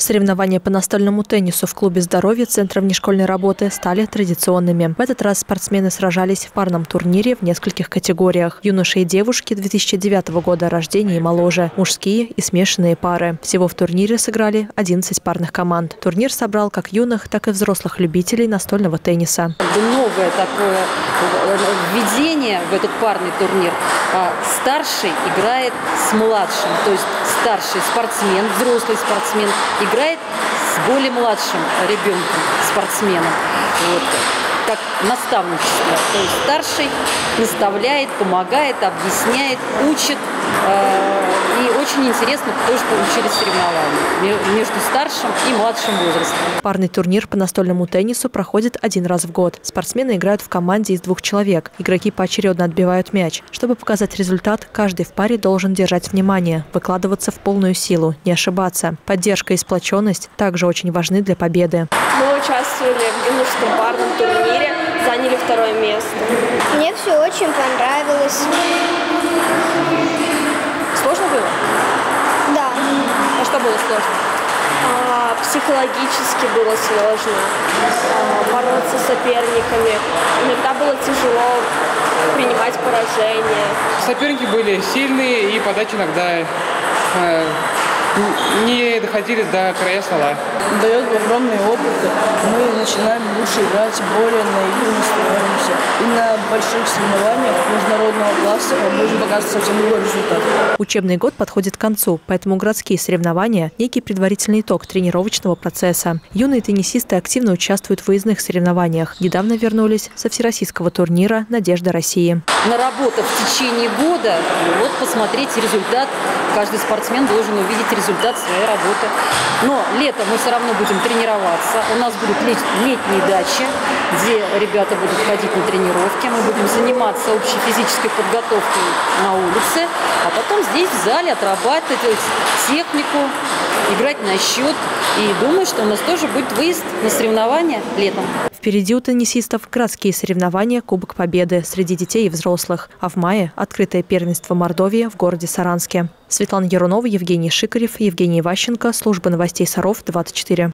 Соревнования по настольному теннису в клубе «Здоровье» Центра внешкольной работы стали традиционными. В этот раз спортсмены сражались в парном турнире в нескольких категориях. Юноши и девушки 2009 года рождения и моложе, мужские и смешанные пары. Всего в турнире сыграли 11 парных команд. Турнир собрал как юных, так и взрослых любителей настольного тенниса. Новое такое введение в этот парный турнир. Старший играет с младшим, то есть старший спортсмен, взрослый спортсмен играет с более младшим ребенком, спортсменом, вот, как наставничество. То есть старший наставляет, помогает, объясняет, учит. И очень интересно, потому что получились соревнования между старшим и младшим возрастом. Парный турнир по настольному теннису проходит один раз в год. Спортсмены играют в команде из 2 человек. Игроки поочередно отбивают мяч. Чтобы показать результат, каждый в паре должен держать внимание, выкладываться в полную силу, не ошибаться. Поддержка и сплоченность также очень важны для победы. Мы участвовали в юношеском парном турнире, заняли 2-е место. Мне все очень понравилось. Сложно было? Да. А что было сложно? Психологически было сложно. Бороться с соперниками. Иногда было тяжело принимать поражение. Соперники были сильные, и подачи иногда не доходили до края стола. Дает огромный опыт. Мы начинаем лучше играть, более наивными становимся. И на больших соревнованиях международного класса можно показать совсем другой результат. Учебный год подходит к концу, поэтому городские соревнования – некий предварительный итог тренировочного процесса. Юные теннисисты активно участвуют в выездных соревнованиях. Недавно вернулись со всероссийского турнира «Надежда России». Наработав в течение года, вот посмотреть результат. Каждый спортсмен должен увидеть результат своей работы. Но летом мы все равно будем тренироваться. У нас будут летние дачи, где ребята будут ходить на тренировки. Мы будем заниматься общей физической подготовкой на улице, а потом здесь в зале отрабатывать технику, играть на счет. И думаю, что у нас тоже будет выезд на соревнования летом. Впереди у теннисистов городские соревнования «Кубок Победы» среди детей и взрослых. А в мае – открытое первенство Мордовии в городе Саранске. Светлана Ярунова, Евгений Шикарев, Евгений Ващенко. Служба новостей Саров 24.